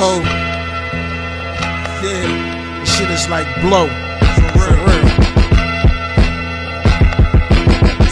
Oh, yeah, this shit is like blow, for real.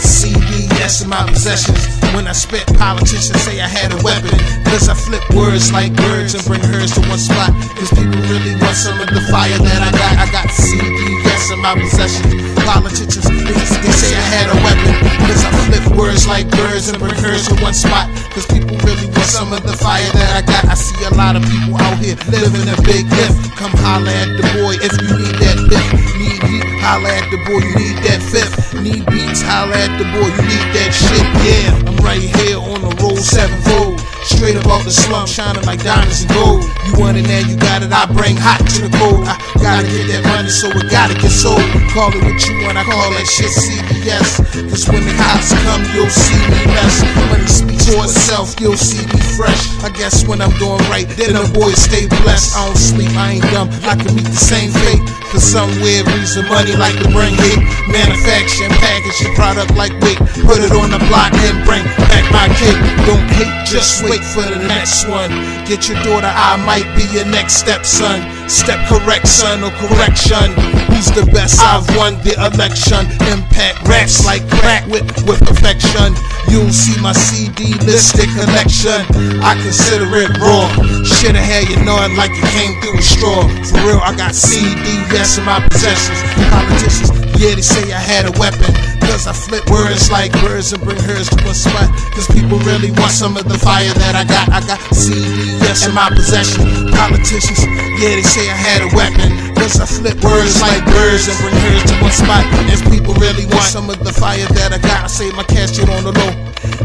CDS in my possessions. When I spit, politicians say I had a weapon, cause I flip words like birds and bring hers to one spot, cause people really want some of the fire that I got. I got CDS in my possession. Politicians, they say I had a weapon, cause I flip words like birds and bring hers to one spot, cause people really want some of the fire that I got. I see a lot of people out here living a big life. Come holler at the boy if you need that lift. Need heat, holler at the boy, you need that fifth. Need beats, holler at the boy, you need that shit, yeah. I'm right here on the road, sevenfold, straight up out the slump, shining like diamonds and gold. You want it now, you got it, I bring hot to the cold. I gotta get that money, so it gotta get sold. Call it what you want, I call that shit CBS. Cause when the cops come, you'll see me mess. Money speaks for itself, you'll see me fresh. I guess when I'm doing right, then the boys stay blessed. I don't sleep, I ain't dumb, I can meet the same fate. For some weird reason, money like to bring hate. Manufacturing, package your product like weight. Put it on the block and bring back my cake. Don't hate, just wait for the next one. Get your daughter, I might be your next stepson. Step correct, son, or correction. Who's the best? I've won the election. Impact raps like crack with perfection. You'll see my CD listed collection. I consider it raw. Shoulda had you gnawing like it came through a straw. For real, I got CDs. In my possessions, politicians, yeah, they say I had a weapon, cause I flip words like birds and bring hers to a spot, cause people really want some of the fire that I got. I got CDS in my possession. Politicians, yeah, they say I had a weapon, cause I flip words like birds and bring hers to one spot, if people really want some of the fire that I got. I save my cash, shit on the low,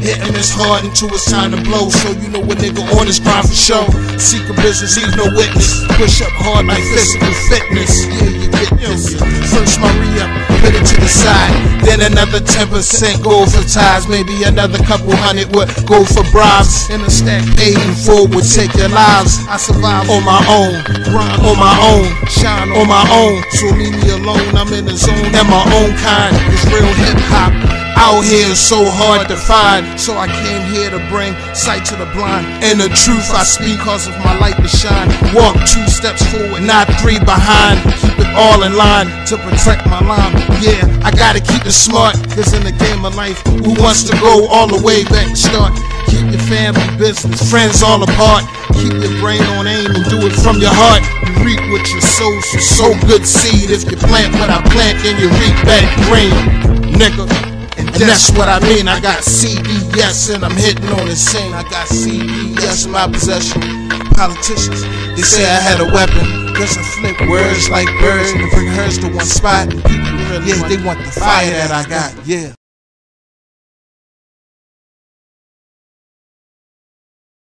hitting this hard until it's time to blow. So you know a nigga on his grind for show. Seek a business, leave no witness. Push up hard like physical fitness. Yeah, you get this. First Maria, put it to the side. Then another 10% go for ties. Maybe another couple hundred would go for bribes. And a stack paid in full would take your lives. I survive on my own, grind on my own, shine on my own. So leave me alone, I'm in the zone and my own kind. It's real hip hop. Out here is so hard to find, so I came here to bring sight to the blind. And the truth I speak cause of my light to shine. Walk 2 steps forward, not 3 behind. Keep it all in line to protect my line. Yeah, I gotta keep it smart, cause in the game of life, who wants to go all the way back to start? Keep your family, business, friends all apart. Keep your brain on aim and do it from your heart. You reap what you sow, so sow good seed. If you plant what I plant, then you reap back green, nigga. And that's what I mean. I got CDS and I'm hitting on the scene. I got CDS in my possession. Politicians, they say I had a weapon, cause I flip words like birds and bring hers to one spot. People really, yeah, they want the fire that I got, yeah.